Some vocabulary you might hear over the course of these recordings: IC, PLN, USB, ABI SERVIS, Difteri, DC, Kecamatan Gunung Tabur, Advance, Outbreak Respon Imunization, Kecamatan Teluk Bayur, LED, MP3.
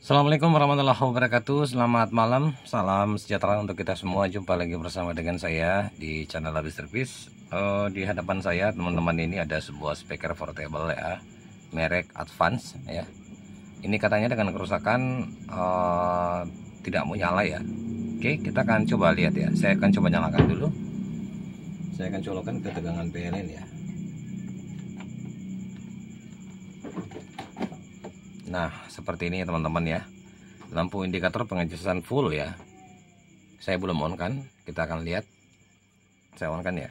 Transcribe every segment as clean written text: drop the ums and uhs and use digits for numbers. Assalamualaikum warahmatullahi wabarakatuh. Selamat malam, salam sejahtera untuk kita semua. Jumpa lagi bersama dengan saya di channel ABI SERVIS. Di hadapan saya teman-teman ini ada sebuah speaker portable ya, merek Advance ya. Ini katanya dengan kerusakan tidak mau nyala ya. Oke, kita akan coba lihat ya. Saya akan coba nyalakan dulu. Saya akan colokan ke tegangan PLN ya. Nah, seperti ini teman-teman ya. Lampu indikator pengecasan full ya. Saya belum on kan. Kita akan lihat. Saya on kan ya.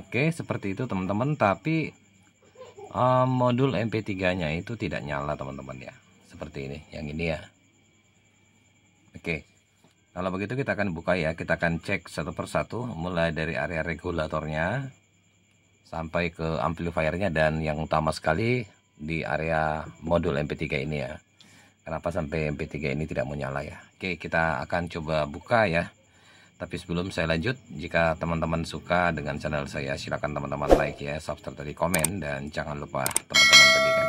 Oke, seperti itu teman-teman. Tapi modul MP3 nya itu tidak nyala teman-teman ya. Seperti ini, yang ini ya. Oke, kalau begitu kita akan buka ya. Kita akan cek satu persatu, mulai dari area regulatornya sampai ke amplifiernya, dan yang utama sekali di area modul MP3 ini ya. Kenapa sampai MP3 ini tidak mau nyala ya. Oke, kita akan coba buka ya. Tapi sebelum saya lanjut, jika teman-teman suka dengan channel saya, silakan teman-teman like ya, subscribe, tadi komen, dan jangan lupa teman-teman bagikan.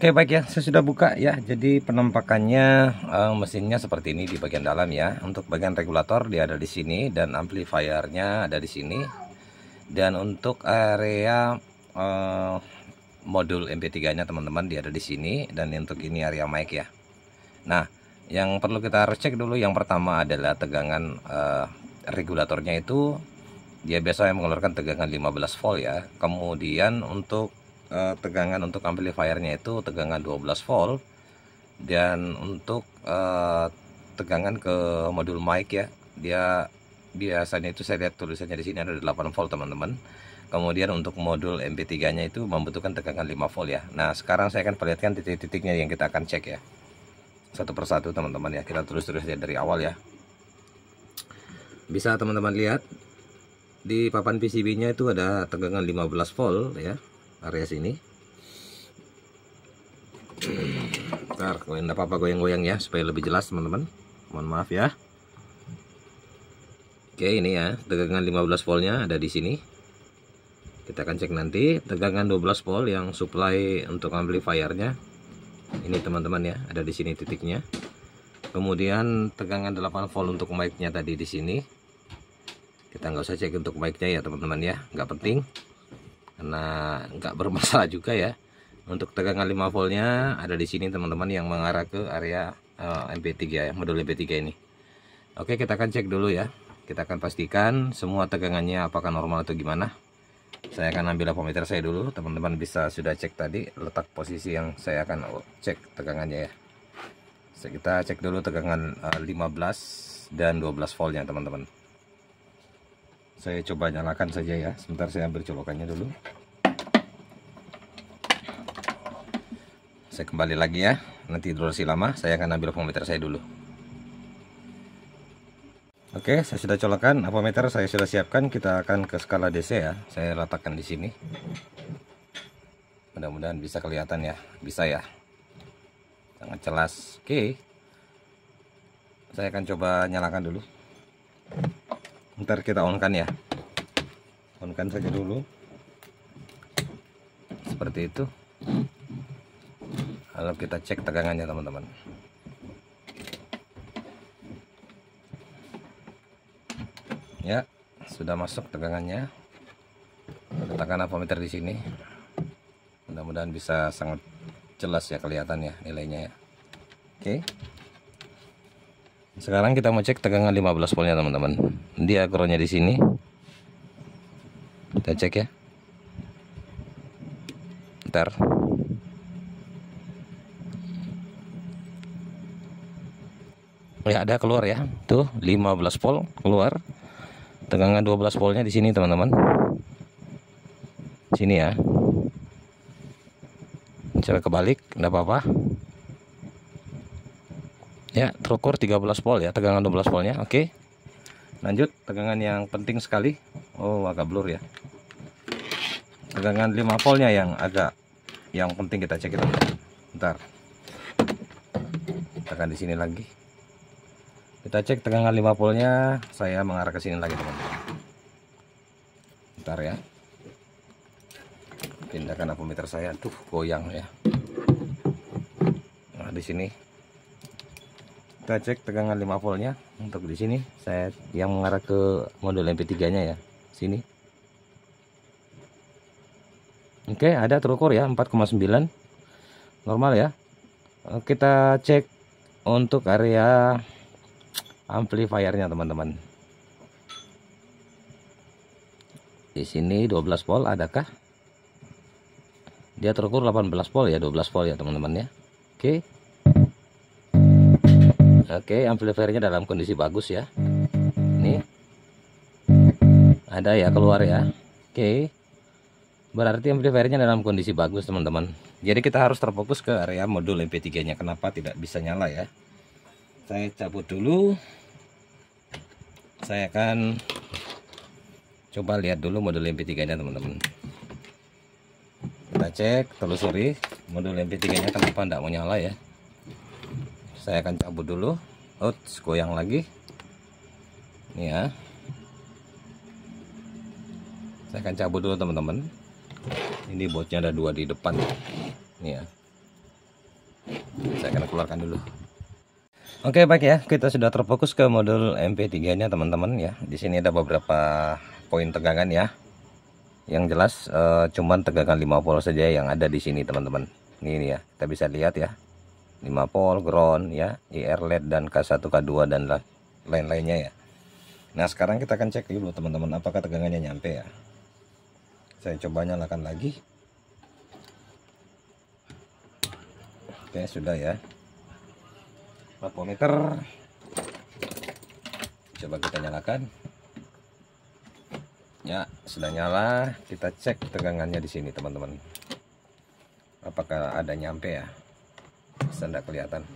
Oke, baik ya, saya sudah buka ya. Jadi penampakannya mesinnya seperti ini di bagian dalam ya. Untuk bagian regulator dia ada di sini, dan amplifiernya ada di sini. Dan untuk area modul MP3-nya teman-teman dia ada di sini, dan untuk ini area mic ya. Nah, yang perlu kita harus cek dulu yang pertama adalah tegangan regulatornya itu dia biasanya mengeluarkan tegangan 15 volt ya. Kemudian untuk tegangan untuk amplifiernya itu tegangan 12 volt, dan untuk tegangan ke modul mic ya, dia biasanya itu saya lihat tulisannya di sini ada 8 volt teman-teman. Kemudian untuk modul MP3-nya itu membutuhkan tegangan 5 volt ya. Nah, sekarang saya akan perlihatkan titik-titiknya yang kita akan cek ya. Satu persatu teman-teman ya. Kita terus-terus lihat dari awal ya. Bisa teman-teman lihat di papan PCB-nya itu ada tegangan 15 volt ya, area sini. Bentar, enggak apa-apa goyang-goyang ya supaya lebih jelas teman-teman. Mohon maaf ya. Oke, ini ya, tegangan 15 volt-nya ada di sini. Kita akan cek nanti tegangan 12 volt yang supply untuk amplifiernya. Ini teman-teman ya, ada di sini titiknya. Kemudian tegangan 8 volt untuk mic-nya tadi di sini. Kita nggak usah cek untuk mic-nya ya teman-teman ya, nggak penting karena nggak bermasalah juga ya. Untuk tegangan 5 voltnya ada di sini teman-teman, yang mengarah ke area MP3 ya, modul MP3 ini. Oke, kita akan cek dulu ya. Kita akan pastikan semua tegangannya apakah normal atau gimana. Saya akan ambil ampermeter saya dulu. Teman-teman bisa sudah cek tadi letak posisi yang saya akan cek tegangannya ya. Kita cek dulu tegangan 15 dan 12 voltnya teman-teman. Saya coba nyalakan saja ya. Sebentar, saya ambil colokannya dulu. Saya kembali lagi ya. Nanti durasi lama, saya akan ambil ampermeter saya dulu. Oke, saya sudah colokan ampermeter, saya sudah siapkan. Kita akan ke skala DC ya. Saya letakkan di sini. Mudah-mudahan bisa kelihatan ya. Bisa ya. Sangat jelas. Oke. Saya akan coba nyalakan dulu. Ntar kita on-kan ya. On-kan saja dulu. Seperti itu. Lalu kita cek tegangannya teman-teman. Ya, sudah masuk tegangannya. Letakkan ampermeter di sini. Mudah-mudahan bisa sangat jelas ya kelihatan ya nilainya ya. Oke. Sekarang kita mau cek tegangan 15 voltnya teman-teman. Dia groundnya di sini. Kita cek ya. Bentar. Ya, ada keluar ya. Tuh, 15 volt keluar. Tegangan 12 voltnya di sini teman-teman, sini ya. Coba kebalik, enggak apa-apa. Ya, terukur 13 volt ya, tegangan 12 voltnya. Oke, lanjut tegangan yang penting sekali. Oh, agak blur ya. Tegangan 5 voltnya yang penting kita cek itu. Bentar. Tekan di sini lagi. Kita cek tegangan 5 voltnya, saya mengarah ke sini lagi teman-teman. Bentar ya. Pindahkan ampermeter saya, tuh goyang ya. di sini. Kita cek tegangan 5 voltnya. Untuk di sini saya yang mengarah ke modul MP3-nya ya, sini. Oke, ada terukur ya 4,9. Normal ya. Kita cek untuk area amplifiernya teman-teman. Di sini 12 volt adakah? Dia terukur 18 volt ya, 12 volt ya teman-teman ya. Oke. Oke, amplifiernya dalam kondisi bagus ya. Ini ada ya, keluar ya. Oke, berarti amplifiernya dalam kondisi bagus teman-teman. Jadi kita harus terfokus ke area modul MP3-nya. Kenapa tidak bisa nyala ya? Saya cabut dulu. Saya akan coba lihat dulu modul MP3-nya teman-teman. Kita cek, telusuri modul MP3-nya kenapa tidak mau nyala ya. Saya akan cabut dulu. Ots, goyang lagi. Ini ya. Saya akan cabut dulu teman-teman. Ini bautnya ada dua di depan. Ini ya. Saya akan keluarkan dulu. Oke, baik ya. Kita sudah terfokus ke modul MP3-nya teman-teman ya. Di sini ada beberapa poin tegangan ya. Yang jelas cuman tegangan 5 volt saja yang ada di sini teman-teman. Ini ya. Kita bisa lihat ya. 5 volt, ground ya, IR LED dan K1, K2 dan lain-lainnya ya. Nah, sekarang kita akan cek dulu teman-teman apakah tegangannya nyampe ya. Saya coba nyalakan lagi. Oke, sudah ya. Ampermeter coba kita nyalakan. Ya, sudah nyala. Kita cek tegangannya di sini teman-teman. Apakah ada nyampe ya? Tidak kelihatan.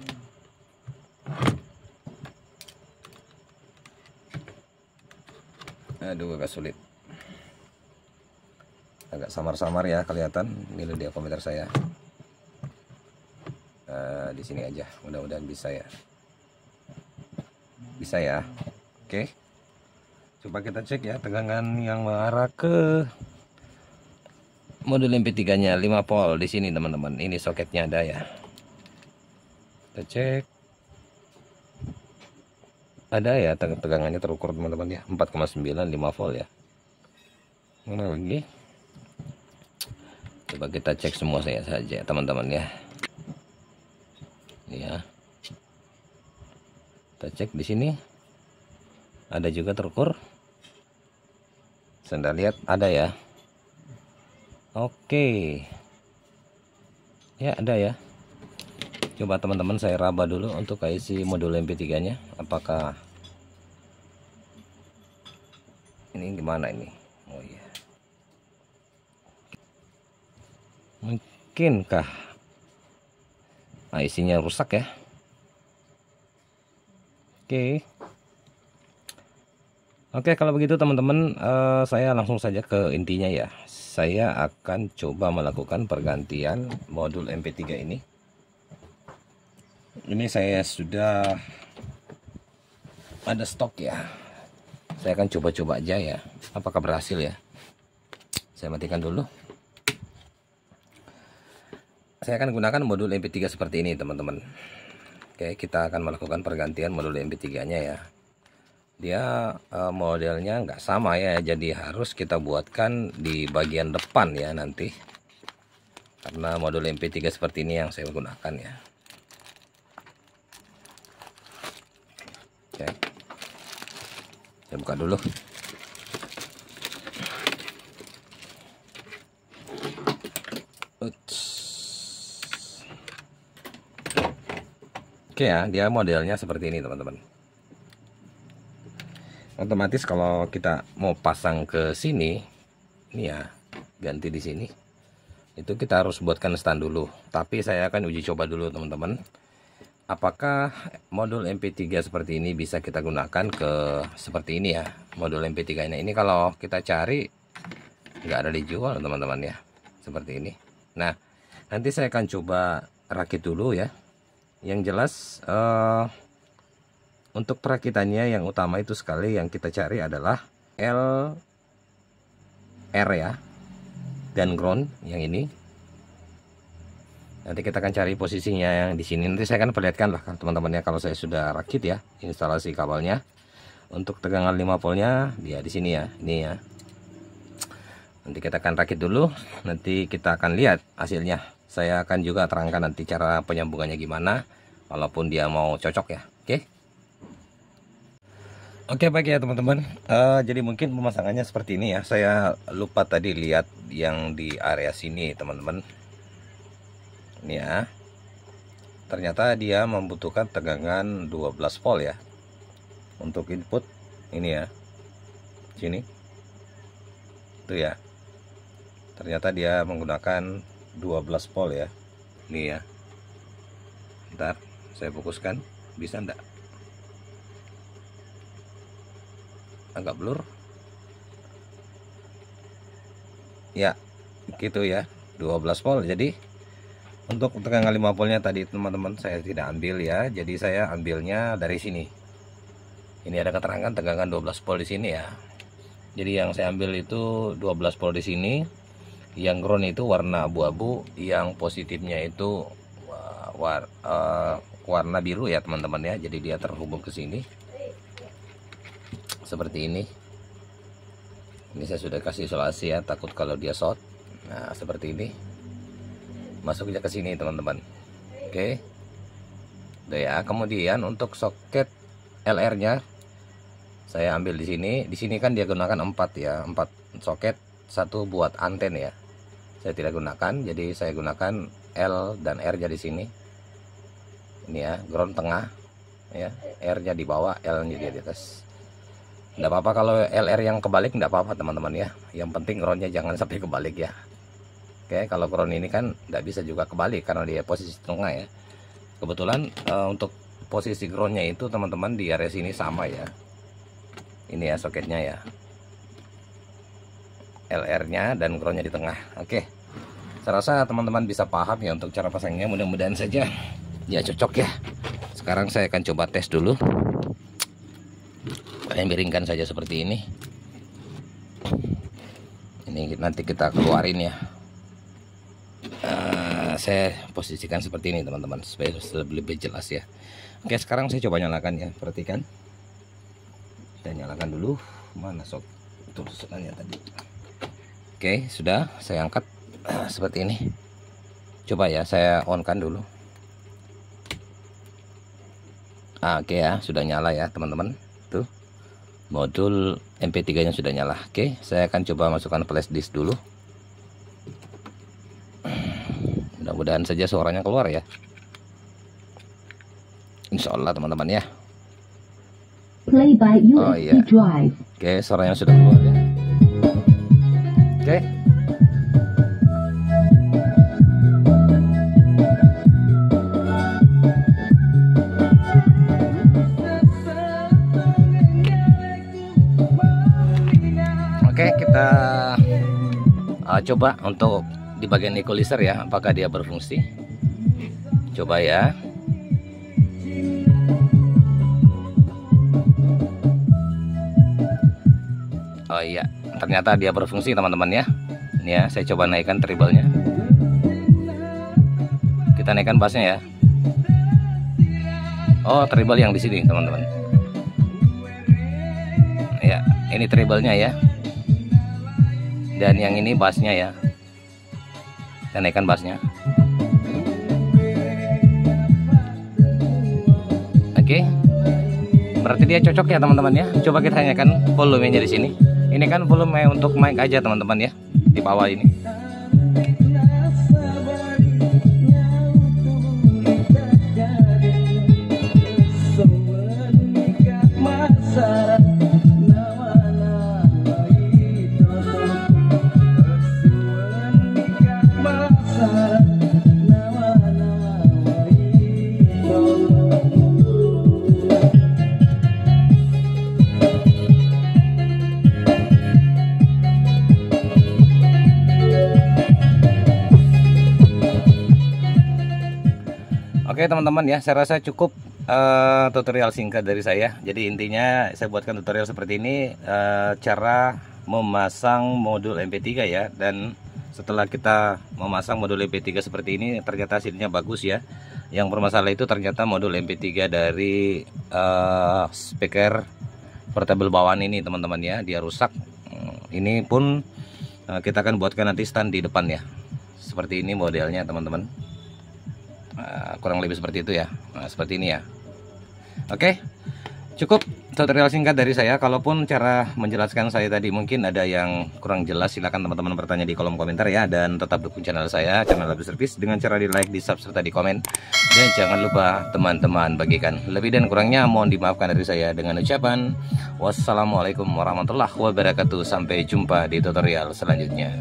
Aduh, agak sulit. Agak samar-samar ya kelihatan. Ini dia komputer saya. Di sini aja. Mudah-mudahan bisa ya. Bisa ya. Oke. Coba kita cek ya tegangan yang mengarah ke modul MP3-nya 5 volt di sini teman-teman. Ini soketnya ada ya. Kita cek ada ya tegangannya terukur teman-teman ya, 4,9 5 volt ya. Mana lagi? Coba kita cek semua saya saja teman-teman ya. Ya. Kita cek di sini. Ada juga terukur. Saya lihat ada ya. Oke. Ya, ada ya. Coba teman-teman saya raba dulu untuk IC modul MP3-nya. Apakah ini gimana ini? Oh iya. Mungkinkah IC-nya rusak ya? Oke. Oke, kalau begitu teman-teman saya langsung saja ke intinya ya. Saya akan coba melakukan pergantian modul MP3 ini. Ini saya sudah ada stok ya. Saya akan coba-coba aja ya. Apakah berhasil ya? Saya matikan dulu. Saya akan gunakan modul MP3 seperti ini teman-teman. Oke, kita akan melakukan pergantian modul MP3-nya ya. Dia modelnya nggak sama ya. Jadi harus kita buatkan di bagian depan ya nanti. Karena modul MP3 seperti ini yang saya gunakan ya. Oke. Saya buka dulu. Uts. Oke ya, dia modelnya seperti ini teman-teman. Otomatis kalau kita mau pasang ke sini, ini ya, ganti di sini. Itu kita harus buatkan stand dulu. Tapi saya akan uji coba dulu teman-teman. Apakah modul MP3 seperti ini bisa kita gunakan ke seperti ini ya. Modul MP3 ini kalau kita cari nggak ada dijual teman-teman ya. Seperti ini. Nah, nanti saya akan coba rakit dulu ya. Yang jelas untuk perakitannya yang utama itu sekali yang kita cari adalah LR ya. Dan ground yang ini. Nanti kita akan cari posisinya yang di sini. Nanti saya akan perlihatkan lah teman-teman ya, kalau saya sudah rakit ya instalasi kabelnya. Untuk tegangan 5 voltnya dia di sini ya, ini ya. Nanti kita akan rakit dulu, nanti kita akan lihat hasilnya. Saya akan juga terangkan nanti cara penyambungannya gimana, walaupun dia mau cocok ya. Oke. Oke, baik ya teman-teman. Jadi mungkin pemasangannya seperti ini ya. Saya lupa tadi lihat yang di area sini teman-teman. Ini ya. Ternyata dia membutuhkan tegangan 12 volt ya. Untuk input ini ya. Sini. Itu ya. Ternyata dia menggunakan 12 volt ya. Ini ya. Bentar, saya fokuskan. Bisa enggak? Agak blur ya, gitu ya, 12 volt. Jadi untuk tegangan 5 voltnya tadi teman-teman saya tidak ambil ya, jadi saya ambilnya dari sini. Ini ada keterangan tegangan 12 volt di sini ya. Jadi yang saya ambil itu 12 volt di sini, yang ground itu warna abu-abu, yang positifnya itu warna biru ya teman-teman ya. Jadi dia terhubung ke sini seperti ini. Ini saya sudah kasih isolasi ya, takut kalau dia short. Nah seperti ini, masuknya ke sini teman-teman. Oke, udah ya. Kemudian untuk soket LR nya saya ambil di sini. Di sini kan dia gunakan 4 ya, 4 soket, 1 buat anten ya, saya tidak gunakan. Jadi saya gunakan L dan R nya di sini. Ini ya, ground tengah ya, R nya di bawah, L nya di atas. Nggak apa-apa kalau LR yang kebalik, nggak apa-apa teman-teman ya. Yang penting groundnya jangan sampai kebalik ya. Oke, kalau ground ini kan nggak bisa juga kebalik karena dia posisi tengah ya. Kebetulan untuk posisi groundnya itu teman-teman di area sini sama ya. Ini ya soketnya ya, LR-nya dan groundnya di tengah. Oke, saya rasa teman-teman bisa paham ya untuk cara pasangnya. Mudah-mudahan saja ya cocok ya. Sekarang saya akan coba tes dulu. Saya miringkan saja seperti ini. Ini nanti kita keluarin ya. Saya posisikan seperti ini teman-teman supaya lebih jelas ya. Oke, sekarang saya coba nyalakan ya. Perhatikan. Kita nyalakan dulu. Mana sok? Itu soalnya tadi. Oke, sudah saya angkat seperti ini. Coba ya saya on-kan dulu. Oke ya, sudah nyala ya teman-teman. Tuh. Modul MP3 nya sudah nyala. Oke, saya akan coba masukkan flash disk dulu. Mudah-mudahan saja suaranya keluar ya. Insya Allah teman-teman ya. Play by USB drive. Oke, suaranya sudah keluar ya. Oke. Coba untuk di bagian equalizer ya, apakah dia berfungsi. Coba ya. Oh iya, ternyata dia berfungsi teman-teman ya. Ini ya, saya coba naikkan treble-nya. Kita naikkan bass-nya ya. Oh, treble yang di sini teman-teman. Ya, ini treble-nya ya. Dan yang ini bassnya ya, kita naikkan bassnya. Oke, berarti dia cocok ya teman-teman ya. Coba kita tanyakan volumenya di sini. Ini kan volume untuk mic aja teman-teman ya, di bawah ini. Oke teman-teman ya, saya rasa cukup tutorial singkat dari saya. Jadi intinya saya buatkan tutorial seperti ini, cara memasang modul MP3 ya. Dan setelah kita memasang modul MP3 seperti ini ternyata hasilnya bagus ya. Yang bermasalah itu ternyata modul MP3 dari speaker portable bawaan ini teman-teman ya, dia rusak. Ini pun kita akan buatkan nanti stand di depan ya, seperti ini modelnya teman-teman, kurang lebih seperti itu ya. Nah, seperti ini ya. Oke, cukup tutorial singkat dari saya. Kalaupun cara menjelaskan saya tadi mungkin ada yang kurang jelas, silakan teman-teman bertanya di kolom komentar ya. Dan tetap dukung channel saya, channel AB Servis, dengan cara di like, di sub, serta di komen. Dan jangan lupa teman-teman bagikan. Lebih dan kurangnya mohon dimaafkan dari saya. Dengan ucapan wassalamualaikum warahmatullahi wabarakatuh. Sampai jumpa di tutorial selanjutnya.